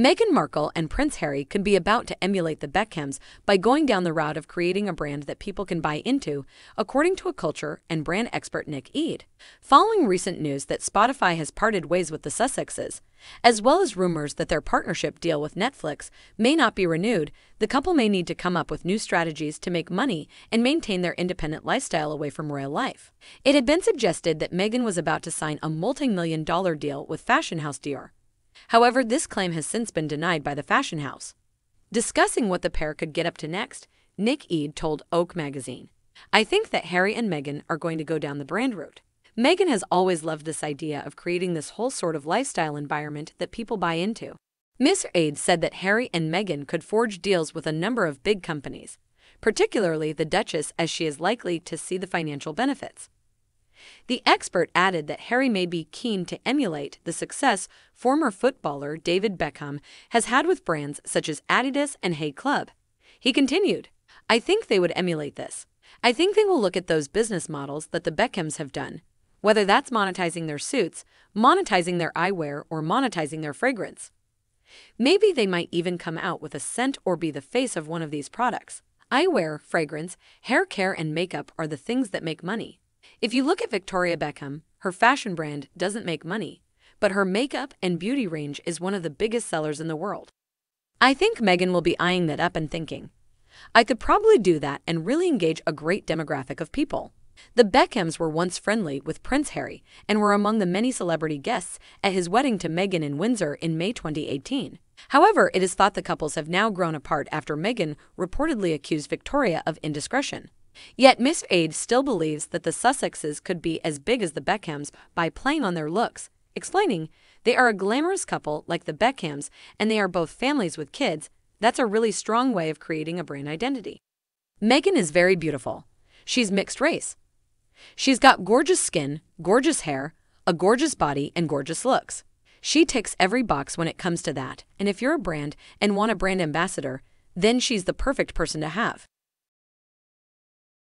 Meghan Markle and Prince Harry could be about to emulate the Beckhams by going down the route of creating a brand that people can buy into, according to a culture and brand expert Nick Ede. Following recent news that Spotify has parted ways with the Sussexes, as well as rumors that their partnership deal with Netflix may not be renewed, the couple may need to come up with new strategies to make money and maintain their independent lifestyle away from royal life. It had been suggested that Meghan was about to sign a multi-million-dollar deal with fashion house Dior. However, this claim has since been denied by the fashion house. Discussing what the pair could get up to next, Nick Ede told OK! magazine, "I think that Harry and Meghan are going to go down the brand route. Meghan has always loved this idea of creating this whole sort of lifestyle environment that people buy into." Ms. Ede said that Harry and Meghan could forge deals with a number of big companies, particularly the Duchess, as she is likely to see the financial benefits. The expert added that Harry may be keen to emulate the success former footballer David Beckham has had with brands such as Adidas and Haig Club. He continued, "I think they would emulate this. I think they will look at those business models that the Beckhams have done, whether that's monetizing their suits, monetizing their eyewear, or monetizing their fragrance. Maybe they might even come out with a scent or be the face of one of these products. Eyewear, fragrance, hair care, and makeup are the things that make money. If you look at Victoria Beckham, her fashion brand doesn't make money, but her makeup and beauty range is one of the biggest sellers in the world. I think Meghan will be eyeing that up and thinking, I could probably do that and really engage a great demographic of people." The Beckhams were once friendly with Prince Harry and were among the many celebrity guests at his wedding to Meghan in Windsor in May 2018. However, it is thought the couples have now grown apart after Meghan reportedly accused Victoria of indiscretion. Yet Ms. Ede still believes that the Sussexes could be as big as the Beckhams by playing on their looks, explaining, "They are a glamorous couple like the Beckhams, and they are both families with kids. That's a really strong way of creating a brand identity. Meghan is very beautiful. She's mixed race. She's got gorgeous skin, gorgeous hair, a gorgeous body, and gorgeous looks. She ticks every box when it comes to that, and if you're a brand and want a brand ambassador, then she's the perfect person to have."